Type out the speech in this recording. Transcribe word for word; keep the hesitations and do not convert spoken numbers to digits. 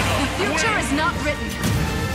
The future is not written.